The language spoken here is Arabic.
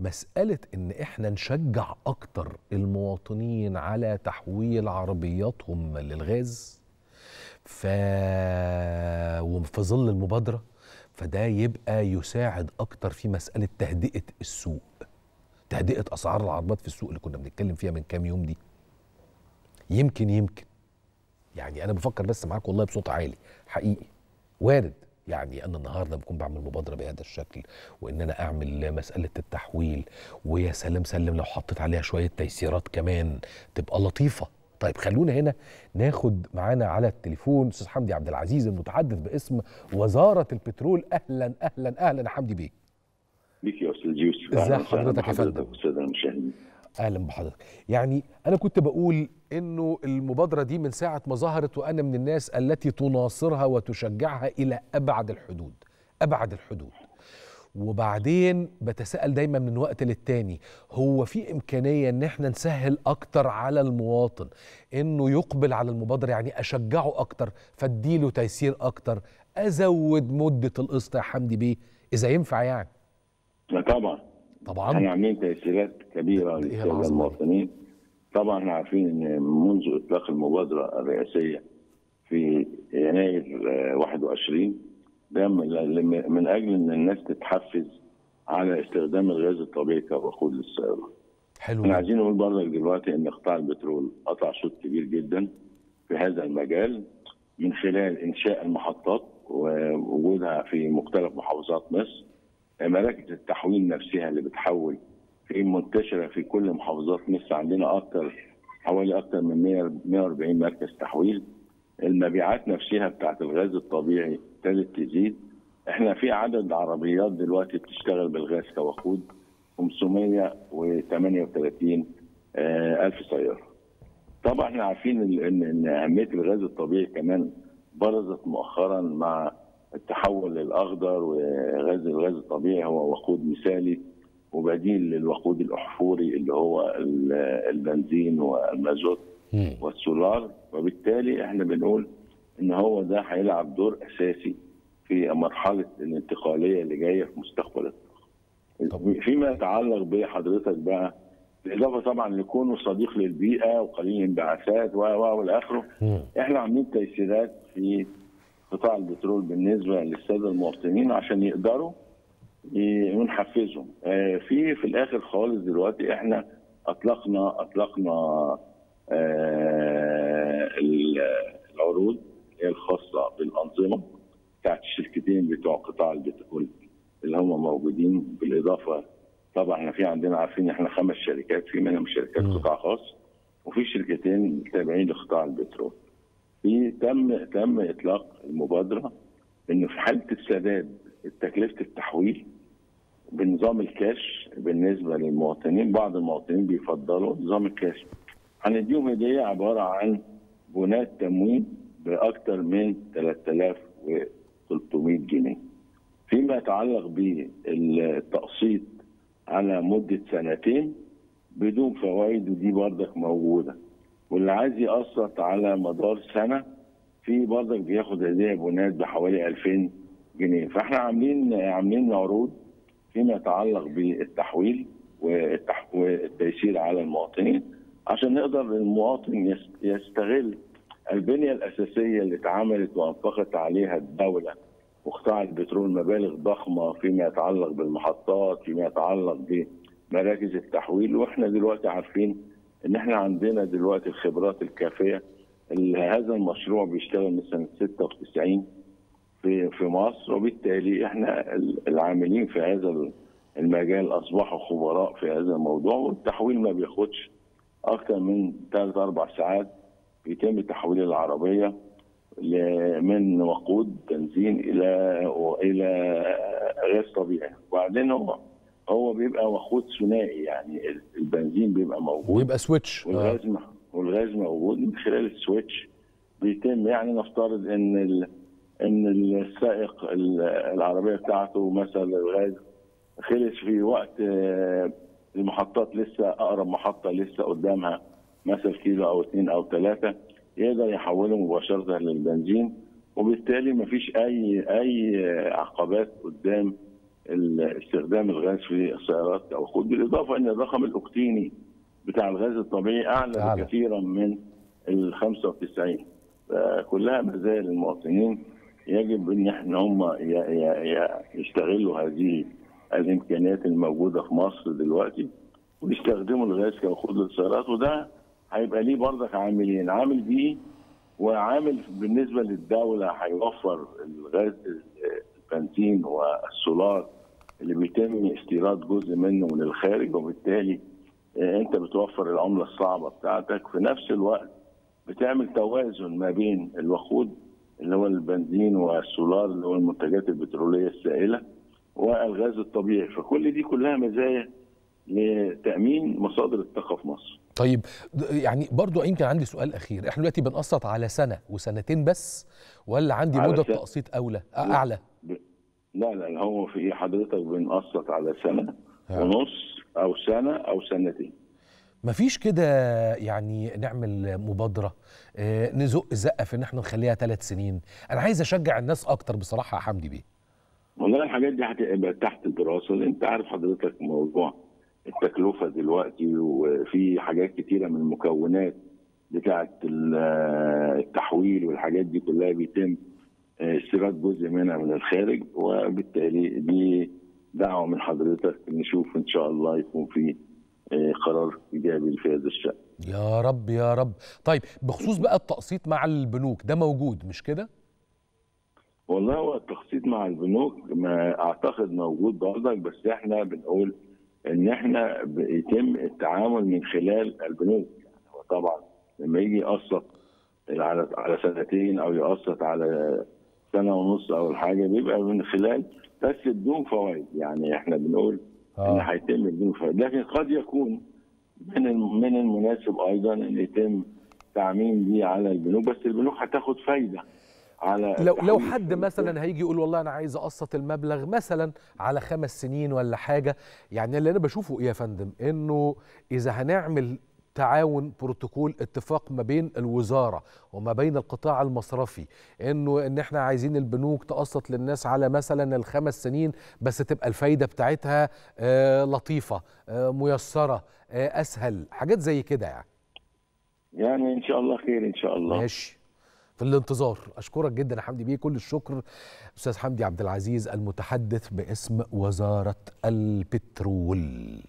مسألة إن إحنا نشجع أكتر المواطنين على تحويل عربياتهم للغاز وفي ظل المبادرة، فده يبقى يساعد أكتر في مسألة تهدئة السوق، تهدئة أسعار العربيات في السوق اللي كنا بنتكلم فيها من كام يوم دي. يمكن يعني أنا بفكر بس معاك والله بصوت عالي حقيقي، وارد يعني أنا النهارده بكون بعمل مبادرة بهذا الشكل، وإن أنا أعمل مسألة التحويل، ويا سلام سلم لو حطيت عليها شوية تيسيرات كمان تبقى لطيفة. طيب خلونا هنا ناخد معانا على التليفون أستاذ حمدي عبد العزيز المتحدث باسم وزارة البترول. أهلا أهلا أهلا حمدي بيك. بيك يا أستاذ يوسف. إزي حضرتك يا فندم؟ أستاذ المشاهدين. أهلا بحضرتك. يعني أنا كنت بقول إنه المبادرة دي من ساعة ما ظهرت وأنا من الناس التي تناصرها وتشجعها إلى أبعد الحدود، أبعد الحدود. وبعدين بتساءل دايما من وقت للتاني، هو في إمكانية إن احنا نسهل أكتر على المواطن إنه يقبل على المبادرة؟ يعني أشجعه أكتر، فأديله تيسير أكتر، أزود مدة القسط يا حمدي بيه إذا ينفع يعني. لا طبعا طبعا احنا عاملين تيسيرات كبيرة للمواطنين. طبعا احنا عارفين ان منذ اطلاق المبادرة الرئاسية في يناير 21 ده من اجل ان الناس تتحفز على استخدام الغاز الطبيعي كوقود للسيارة. حلو. احنا عايزين نقول برضك دلوقتي ان قطاع البترول قطع شوط كبير جدا في هذا المجال من خلال انشاء المحطات ووجودها في مختلف محافظات مصر. مراكز التحويل نفسها اللي بتحول في منتشره في كل محافظات مصر، عندنا حوالي اكتر من 140 مركز تحويل. المبيعات نفسها بتاعت الغاز الطبيعي ابتدت تزيد. احنا في عدد عربيات دلوقتي بتشتغل بالغاز كوقود 538 الف سياره. طبعا احنا عارفين ان اهميه الغاز الطبيعي كمان برزت مؤخرا مع التحول للأخضر، وغاز الطبيعي هو وقود مثالي وبديل للوقود الأحفوري اللي هو البنزين والمازوت والسولار، وبالتالي احنا بنقول ان هو ده هيلعب دور أساسي في مرحلة الانتقالية اللي جاية في مستقبل الطاقة. فيما يتعلق بحضرتك بقى، بالإضافة طبعا لكونه صديق للبيئة وقليل الانبعاثات والآخره، احنا عاملين تيسيرات في قطاع البترول بالنسبه للساده المواطنين عشان يقدروا ونحفزهم. في الاخر خالص دلوقتي احنا اطلقنا العروض الخاصه بالانظمه بتاعت الشركتين بتوع قطاع البترول اللي هم موجودين. بالاضافه طبعا احنا في عندنا عارفين احنا 5 شركات، في منهم شركات قطاع خاص وفي شركتين تابعين لقطاع البترول. تم اطلاق المبادره انه في حاله السداد تكلفه التحويل بنظام الكاش بالنسبه للمواطنين. بعض المواطنين بيفضلوا نظام الكاش، هنديهم هديه عباره عن بونات تموين باكثر من 3300 جنيه. فيما يتعلق بالتقسيط على مده 2 سنين بدون فوائد، ودي برضك موجوده. واللي عايز يقسط على مدار 1 سنة في برضك بياخد هديه بونات بحوالي 2000 جنيه، فاحنا عاملين عروض فيما يتعلق بالتحويل والتيسير على المواطنين عشان نقدر المواطن يستغل البنيه الاساسيه اللي اتعملت وانفقت عليها الدوله وقطاع البترول مبالغ ضخمه فيما يتعلق بالمحطات، فيما يتعلق بمراكز التحويل. واحنا دلوقتي عارفين ان احنا عندنا دلوقتي الخبرات الكافيه. هذا المشروع بيشتغل من سنه 96 في مصر، وبالتالي احنا العاملين في هذا المجال اصبحوا خبراء في هذا الموضوع. والتحويل ما بياخدش اكثر من 3-4 ساعات، بيتم تحويل العربيه من وقود بنزين الى غاز طبيعي. وبعدين هو بيبقى وقود ثنائي، يعني البنزين بيبقى موجود، بيبقى سويتش، والغاز موجود. من خلال السويتش بيتم، يعني نفترض ان السائق العربيه بتاعته مثلا الغاز خلص في وقت المحطات، لسه اقرب محطه لسه قدامها مثلا كيلو او 2 أو 3، يقدر يحوله مباشره للبنزين، وبالتالي مفيش اي عقبات قدام استخدام الغاز في السيارات او الوقود، بالاضافه ان الرقم الاكتيني بتاع الغاز الطبيعي اعلى بكثيرا من ال 95. فكلها مزايا المواطنين، يجب ان هم يستغلوا هذه الامكانيات الموجوده في مصر دلوقتي ويستخدموا الغاز كوقود للسيارات. وده هيبقى ليه برضك عاملين، عامل بيئي وعامل بالنسبه للدوله، هيوفر الغاز البنزين والسولار اللي بيتم استيراد جزء منه من الخارج، وبالتالي انت بتوفر العمله الصعبه بتاعتك، في نفس الوقت بتعمل توازن ما بين الوقود اللي هو البنزين والسولار اللي هو المنتجات البتروليه السائله والغاز الطبيعي. فكل دي كلها مزايا لتامين مصادر الطاقه في مصر. طيب يعني برضو يمكن عندي سؤال اخير، احنا دلوقتي بنقسط على سنه وسنتين بس، ولا عندي مده تقسيط اعلى؟ لا لا، هو في حضرتك بنقسط على سنه ونص او سنه او سنتين. مفيش كده يعني نعمل مبادره نزق زقه في ان احنا نخليها 3 سنين؟ انا عايز اشجع الناس اكتر بصراحه يا حمدي بيه. والله الحاجات دي هتبقى تحت الدراسه، لان انت عارف حضرتك موضوع التكلفه دلوقتي، وفي حاجات كتيره من المكونات بتاعه التحويل والحاجات دي كلها بيتم استيراد جزء منها من الخارج، وبالتالي دي دعوه من حضرتك نشوف ان شاء الله يكون في قرار ايجابي في هذا الشأن. يا رب يا رب. طيب بخصوص بقى التقسيط مع البنوك، ده موجود مش كده؟ والله هو التقسيط مع البنوك ما اعتقد موجود برضك، بس احنا بنقول ان احنا بيتم التعامل من خلال البنوك. يعني هو طبعا لما يجي يقسط على سنتين او يقسط على سنه ونص او الحاجه، بيبقى من خلال بس بدون فوائد. يعني احنا بنقول ان هيتم بدون فوائد، لكن قد يكون من المناسب ايضا ان يتم تعميم دي على البنوك، بس البنوك هتاخد فايده على لو حد مثلا هيجي يقول والله انا عايز اقسط المبلغ مثلا على 5 سنين ولا حاجه. يعني اللي انا بشوفه ايه يا فندم، انه اذا هنعمل تعاون، بروتوكول، اتفاق ما بين الوزاره وما بين القطاع المصرفي، انه ان احنا عايزين البنوك تقسط للناس على مثلا ال 5 سنين، بس تبقى الفايده بتاعتها لطيفه، ميسره، اسهل، حاجات زي كده يعني ان شاء الله خير. ان شاء الله ماشي، في الانتظار. اشكرك جدا يا حمدي بيه، كل الشكر. استاذ حمدي عبد العزيز المتحدث باسم وزاره البترول.